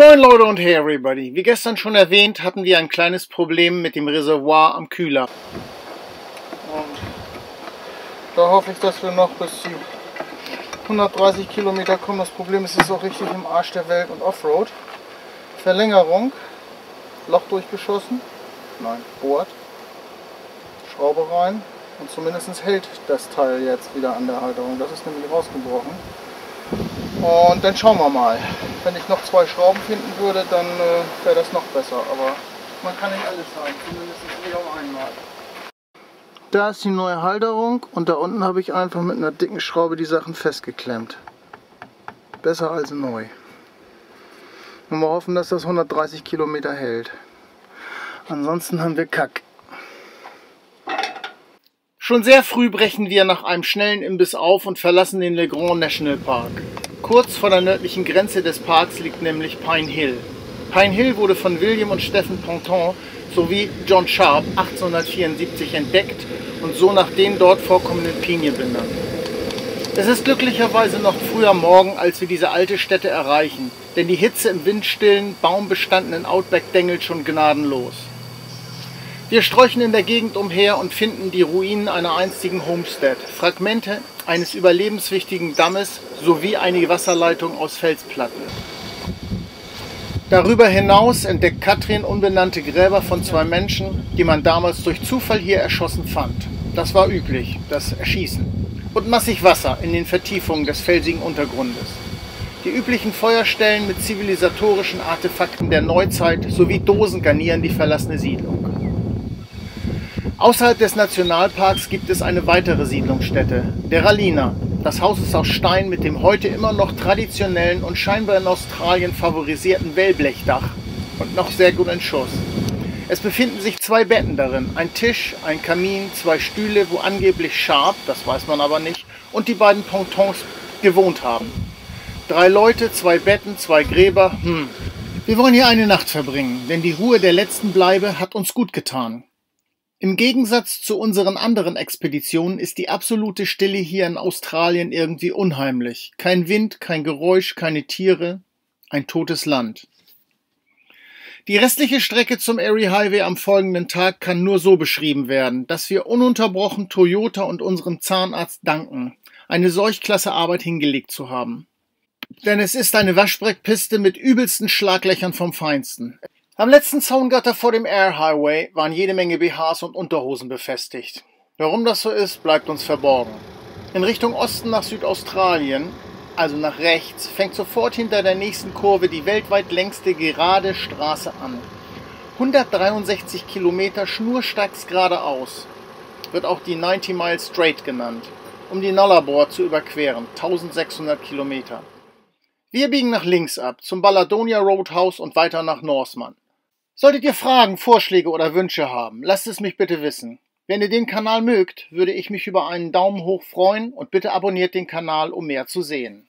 Moin Leute und hey everybody! Wie gestern schon erwähnt, hatten wir ein kleines Problem mit dem Reservoir am Kühler. Und da hoffe ich, dass wir noch bis zu 130 Kilometer kommen. Das Problem ist, es ist auch richtig im Arsch der Welt und Offroad. Verlängerung, Loch durchgeschossen, nein, bohrt, Schraube rein und zumindest hält das Teil jetzt wieder an der Halterung. Das ist nämlich rausgebrochen. Und dann schauen wir mal. Wenn ich noch zwei Schrauben finden würde, dann wäre das noch besser. Aber man kann nicht alles haben, zumindest wieder einmal. Da ist die neue Halterung und da unten habe ich einfach mit einer dicken Schraube die Sachen festgeklemmt. Besser als neu. Und wir hoffen, dass das 130 Kilometer hält. Ansonsten haben wir Kack. Schon sehr früh brechen wir nach einem schnellen Imbiss auf und verlassen den Le Grand National Park. Kurz vor der nördlichen Grenze des Parks liegt nämlich Pine Hill. Pine Hill wurde von William und Stephen Ponton sowie John Sharp 1874 entdeckt und so nach den dort vorkommenden Pinien benannt. Es ist glücklicherweise noch früh am Morgen, als wir diese alte Stätte erreichen, denn die Hitze im windstillen, baumbestandenen Outback dängelt schon gnadenlos. Wir sträuchen in der Gegend umher und finden die Ruinen einer einstigen Homestead, Fragmente eines überlebenswichtigen Dammes sowie eine Wasserleitung aus Felsplatten. Darüber hinaus entdeckt Katrin unbenannte Gräber von zwei Menschen, die man damals durch Zufall hier erschossen fand. Das war üblich, das Erschießen. Und massig Wasser in den Vertiefungen des felsigen Untergrundes. Die üblichen Feuerstellen mit zivilisatorischen Artefakten der Neuzeit sowie Dosen garnieren die verlassene Siedlung. Außerhalb des Nationalparks gibt es eine weitere Siedlungsstätte, Deralinya. Das Haus ist aus Stein mit dem heute immer noch traditionellen und scheinbar in Australien favorisierten Wellblechdach und noch sehr gut in Schuss. Es befinden sich zwei Betten darin, ein Tisch, ein Kamin, zwei Stühle, wo angeblich Sharp, das weiß man aber nicht, und die beiden Pontons gewohnt haben. 3 Leute, 2 Betten, 2 Gräber, Wir wollen hier eine Nacht verbringen, denn die Ruhe der letzten Bleibe hat uns gut getan. Im Gegensatz zu unseren anderen Expeditionen ist die absolute Stille hier in Australien irgendwie unheimlich. Kein Wind, kein Geräusch, keine Tiere, ein totes Land. Die restliche Strecke zum Eyre Highway am folgenden Tag kann nur so beschrieben werden, dass wir ununterbrochen Toyota und unserem Zahnarzt danken, eine solch klasse Arbeit hingelegt zu haben. Denn es ist eine Waschbrettpiste mit übelsten Schlaglöchern vom Feinsten. Am letzten Zaungatter vor dem Eyre Highway waren jede Menge BHs und Unterhosen befestigt. Warum das so ist, bleibt uns verborgen. In Richtung Osten nach Südaustralien, also nach rechts, fängt sofort hinter der nächsten Kurve die weltweit längste gerade Straße an. 163 Kilometer schnurstracks geradeaus, wird auch die 90 Mile Straight genannt, um die Nullarbor zu überqueren, 1600 Kilometer. Wir biegen nach links ab, zum Balladonia Roadhouse und weiter nach Norseman. Solltet ihr Fragen, Vorschläge oder Wünsche haben, lasst es mich bitte wissen. Wenn ihr den Kanal mögt, würde ich mich über einen Daumen hoch freuen und bitte abonniert den Kanal, um mehr zu sehen.